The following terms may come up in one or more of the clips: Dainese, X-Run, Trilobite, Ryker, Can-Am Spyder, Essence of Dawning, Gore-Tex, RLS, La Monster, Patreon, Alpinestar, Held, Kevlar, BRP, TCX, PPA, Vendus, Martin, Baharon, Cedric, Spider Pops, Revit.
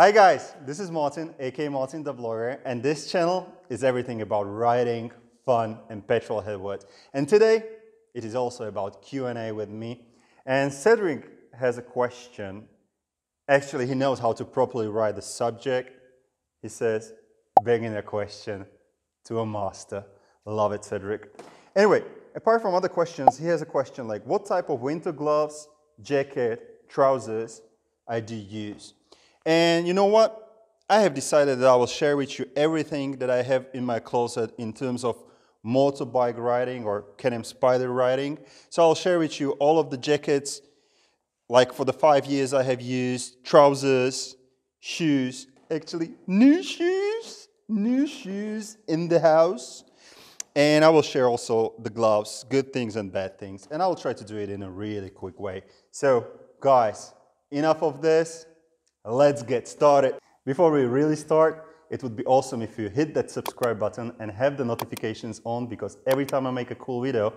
Hi guys, this is Martin, aka Martin the Vlogger, and this channel is everything about riding, fun and petrol headwords. And today it is also about Q&A with me. And Cedric has a question. Actually, he knows how to properly write the subject. He says, beginner question to a master. Love it, Cedric. Anyway, apart from other questions, he has a question like, what type of winter gloves, jacket, trousers I do use? And you know what? I have decided that I will share with you everything that I have in my closet in terms of motorbike riding or Can-Am Spyder riding. So I'll share with you all of the jackets, like for the 5 years I have used, trousers, shoes, actually new shoes in the house. And I will share also the gloves, good things and bad things. And I will try to do it in a really quick way. So guys, enough of this. Let's get started. Before we really start, it would be awesome if you hit that subscribe button and have the notifications on, because every time I make a cool video,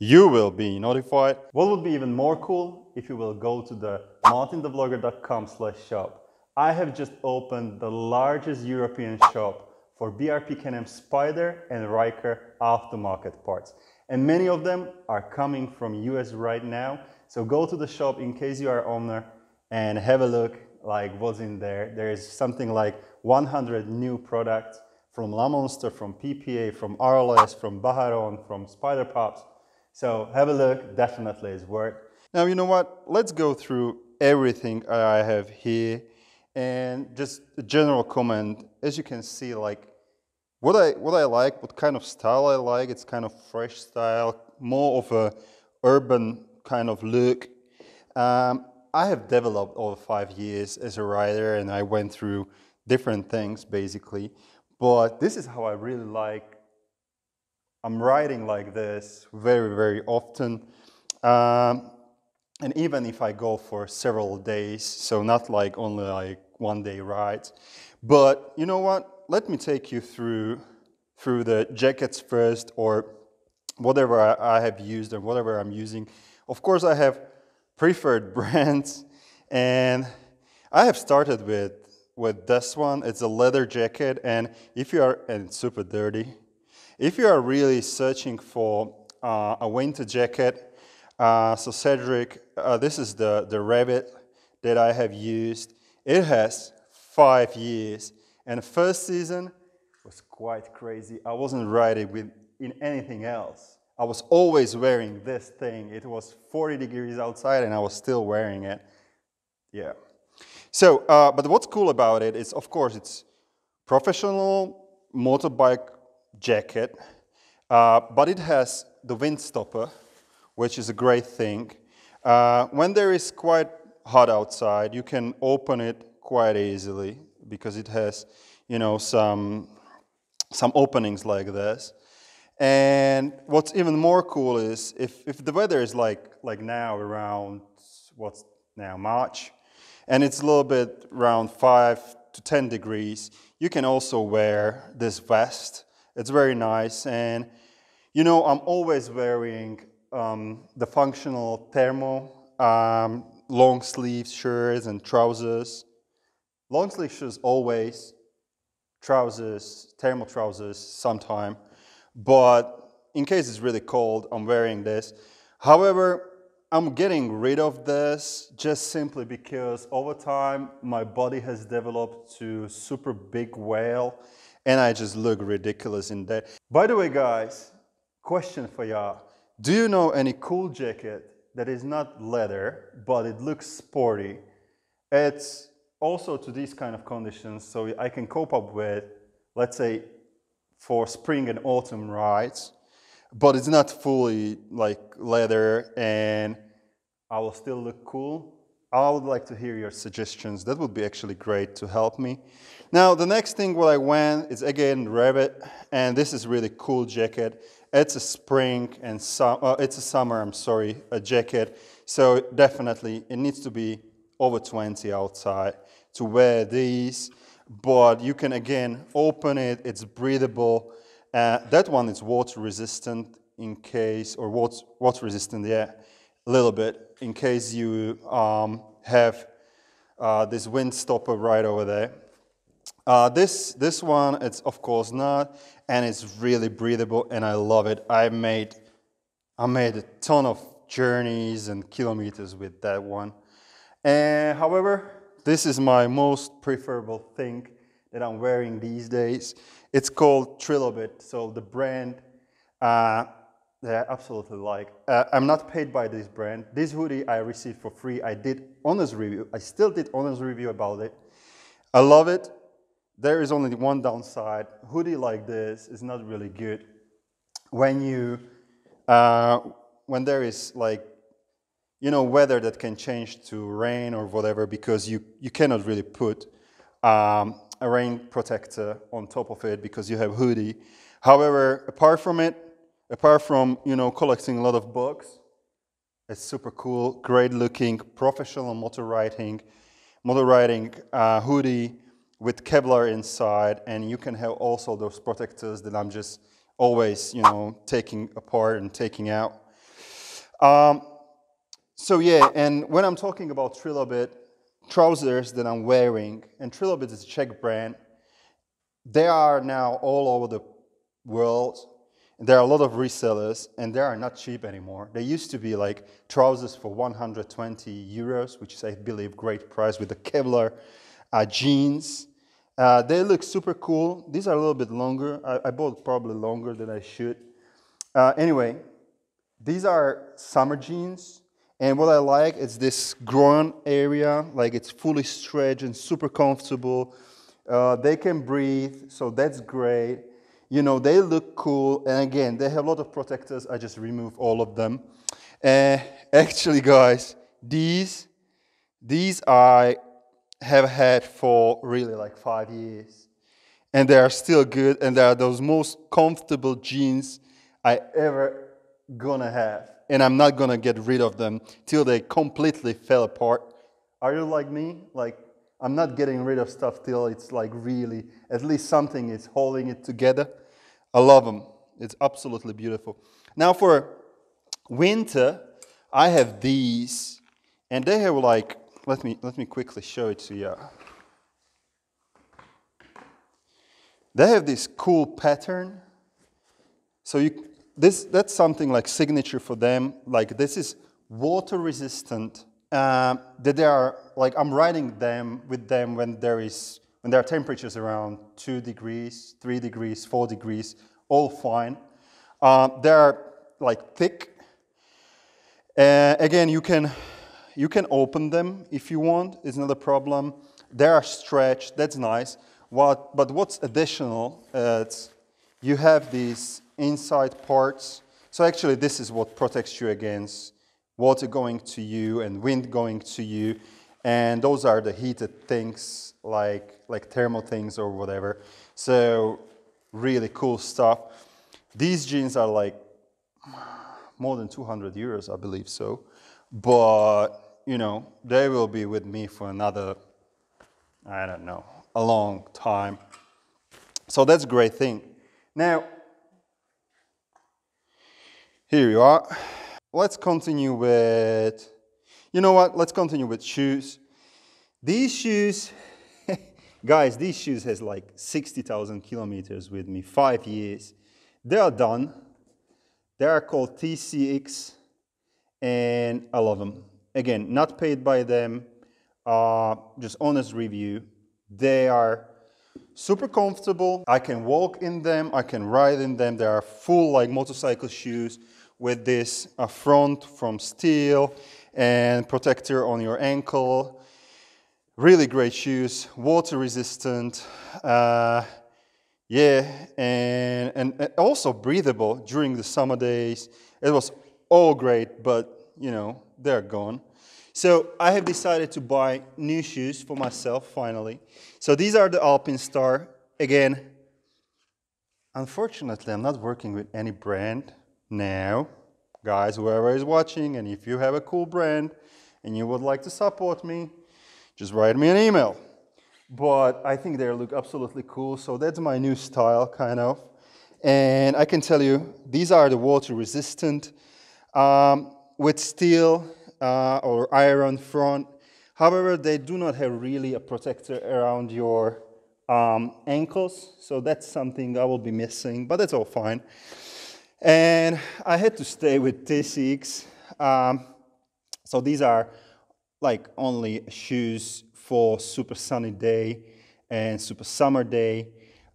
you will be notified. What would be even more cool if you will go to the martinthevlogger.com/shop. I have just opened the largest European shop for BRP Can-Am Spyder and Ryker aftermarket parts. And many of them are coming from US right now. So go to the shop in case you are owner and have a look. Like what's in there. There is something like 100 new products from La Monster, from PPA, from RLS, from Baharon, from Spider Pops. So have a look, definitely is worth. Now, you know what? Let's go through everything I have here and just a general comment. As you can see, like what I like, what kind of style I like, it's kind of fresh style, more of a urban kind of look. I have developed over 5 years as a rider, and I went through different things basically, but this is how I really like. I'm riding like this very, very often. And even if I go for several days, so not like only like 1 day rides, but you know what? Let me take you through the jackets first, or whatever I have used and whatever I'm using. Of course I have preferred brands, and I have started with this one. It's a leather jacket, and if you are, and it's super dirty, if you are really searching for a winter jacket, so Cedric, this is the Revit that I have used. It has 5 years, and the first season was quite crazy. I wasn't riding in anything else. I was always wearing this thing. It was 40 degrees outside and I was still wearing it. Yeah. So, but what's cool about it is, of course, it's professional motorbike jacket, but it has the wind stopper, which is a great thing. When there is quite hot outside, you can open it quite easily because it has, you know, some openings like this. And what's even more cool is if the weather is like now around, what's now March, and it's a little bit around 5 to 10 degrees, you can also wear this vest. It's very nice. And you know, I'm always wearing the functional thermal long sleeve shirts and trousers. Long sleeve shirts always, trousers, thermal trousers sometime. But in case it's really cold, I'm wearing this. However, I'm getting rid of this just simply because over time, my body has developed to super big whale and I just look ridiculous in that. By the way, guys, question for y'all. Do you know any cool jacket that is not leather, but it looks sporty? It's also to these kind of conditions, so I can cope up with, let's say, for spring and autumn rides, but it's not fully like leather and I will still look cool. I would like to hear your suggestions. That would be actually great to help me. Now, the next thing what I went is again Revit, and this is really cool jacket. It's a spring and it's a summer, I'm sorry, a jacket. So definitely it needs to be over 20 outside to wear these. But you can again open it, it's breathable. That one is water resistant in case, or water resistant, yeah, a little bit, in case you have This wind stopper right over there. This one, it's of course not, and it's really breathable, and I love it. I made a ton of journeys and kilometers with that one. And however, this is my most preferable thing that I'm wearing these days. It's called Trilobite, so the brand that I absolutely like. I'm not paid by this brand. This hoodie I received for free. I did honest review. I still did honest review about it. I love it. There is only one downside. Hoodie like this is not really good when you when there is, like, you know, weather that can change to rain or whatever, because you cannot really put a rain protector on top of it because you have hoodie. However, apart from it, apart from, you know, collecting a lot of bugs, it's super cool, great looking, professional motor riding hoodie with Kevlar inside, and you can have also those protectors that I'm just always, you know, taking apart and taking out. So yeah, and when I'm talking about Trilobite trousers that I'm wearing, and Trilobite is a Czech brand, they are now all over the world. There are a lot of resellers, and they are not cheap anymore. They used to be like trousers for 120 euros, which is, I believe, great price with the Kevlar jeans. They look super cool. These are a little bit longer. I bought probably longer than I should. Anyway, these are summer jeans. And what I like is this groin area, like it's fully stretched and super comfortable. They can breathe, so that's great. You know, they look cool. And again, they have a lot of protectors. I just remove all of them. Actually, guys, these I have had for really like 5 years. And they are still good. And they are those most comfortable jeans I ever gonna have. And I'm not gonna get rid of them till they completely fell apart. Are you like me? Like, I'm not getting rid of stuff till it's like really, at least something is holding it together. I love them. It's absolutely beautiful. Now for winter, I have these, and they have like, let me quickly show it to you. They have this cool pattern. So you, that's something like signature for them. Like, this is water resistant. That they are, like, I'm riding them with them when there are temperatures around 2 degrees, 3 degrees, 4 degrees, all fine. They are like thick. Again, you can open them if you want. It's not a problem. They are stretched. That's nice. But what's additional? You have these inside parts. So actually, this is what protects you against water going to you and wind going to you, and those are the heated things, like thermal things or whatever. So really cool stuff. These jeans are like more than 200 euros, I believe so. But, you know, they will be with me for another, I don't know, a long time. So that's a great thing. Now, here you are. Let's continue with, you know what? Let's continue with shoes. These shoes, guys, these shoes has like 60,000 kilometers with me, 5 years. They are done. They are called TCX, and I love them. Again, not paid by them, just honest review. They are super comfortable. I can walk in them, I can ride in them. They are full like motorcycle shoes, with this front from steel and protector on your ankle. Really great shoes, water resistant, yeah, and also breathable during the summer days. It was all great, but, you know, they're gone. So I have decided to buy new shoes for myself finally. So these are the Alpinestar. Again, unfortunately, I'm not working with any brand. Now, guys, whoever is watching, and if you have a cool brand and you would like to support me, just write me an email. But I think they look absolutely cool, so that's my new style, kind of. And I can tell you, these are the water resistant, with steel or iron front, However, they do not have really a protector around your ankles, so that's something I will be missing, but that's all fine. And I had to stay with TCX. So these are like only shoes for super sunny day and super summer day,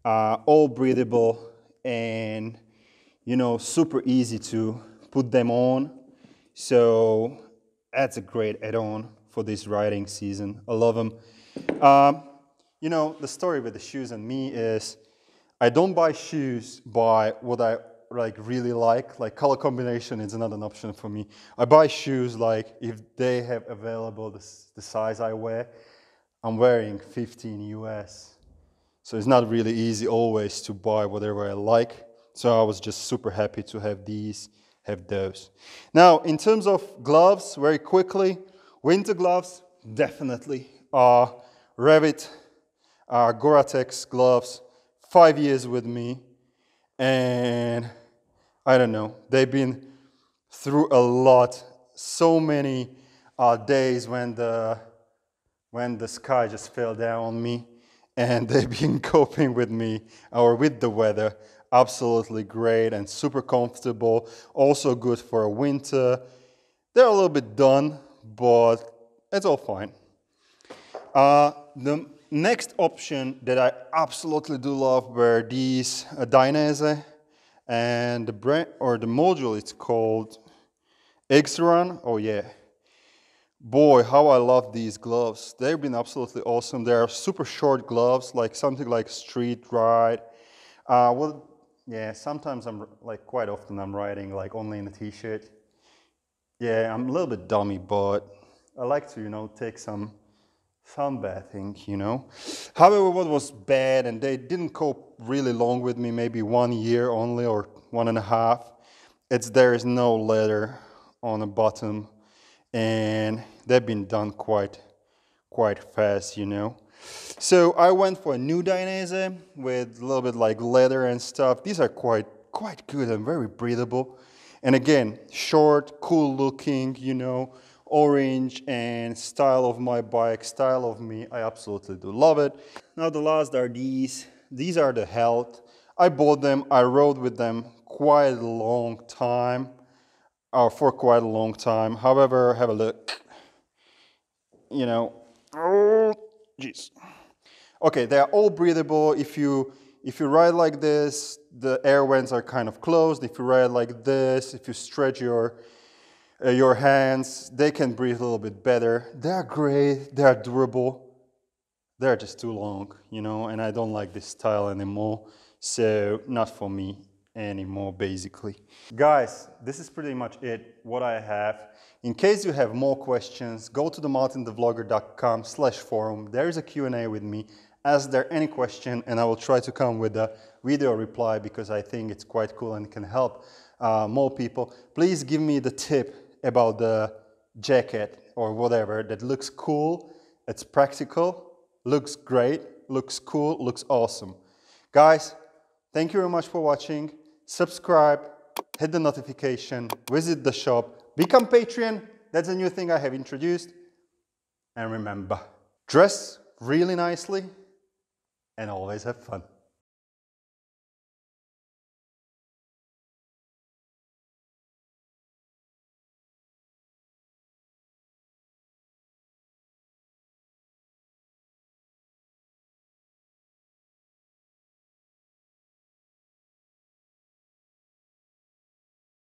all breathable and, you know, super easy to put them on. So that's a great add-on for this riding season. I love them. You know, the story with the shoes and me is I don't buy shoes by what I like really like color combination is not an option for me. I buy shoes like if they have available the size I wear. I'm wearing 15 US. So it's not really easy always to buy whatever I like. So I was just super happy to have these, have those. Now, in terms of gloves, very quickly, winter gloves, definitely. Revit, Gore-Tex gloves, 5 years with me. And I don't know, they've been through a lot, so many days when the sky just fell down on me, and they've been coping with me or with the weather absolutely great and super comfortable, also good for a winter. They're a little bit done, but it's all fine. The next option that I absolutely do love were these Dainese, and the brand or the module it's called X-Run. Oh yeah, boy, how I love these gloves. They've been absolutely awesome. They are super short gloves, like something like street ride. Well, yeah, sometimes I'm like quite often I'm riding like only in a t-shirt. Yeah, I'm a little bit dummy, but I like to, you know, take some sunbathing, you know. However, what was bad, and they didn't cope really long with me, maybe 1 year only or 1.5. It's there is no leather on the bottom, and they've been done quite fast, you know. So I went for a new Dainese with a little bit like leather and stuff. These are quite good and very breathable. And again, short, cool looking, you know, orange and style of my bike, style of me. I absolutely do love it. Now the last are these. These are the Held. I bought them, I rode with them quite a long time, or for quite a long time. However, have a look, you know, oh, jeez. Okay, they're all breathable. If you ride like this, the air vents are kind of closed. If you ride like this, if you stretch your hands, they can breathe a little bit better. They're great, they're durable. They're just too long, you know, and I don't like this style anymore. So not for me anymore, basically. Guys, this is pretty much it, what I have. In case you have more questions, go to themartinthevlogger.com/forum. There is a Q&A with me. Ask there any question and I will try to come with a video reply, because I think it's quite cool and can help more people. Please give me the tip about the jacket or whatever that looks cool, it's practical, looks great, looks cool, looks awesome. Guys, thank you very much for watching. Subscribe, hit the notification, visit the shop, become Patreon. That's a new thing I have introduced. And remember, dress really nicely and always have fun.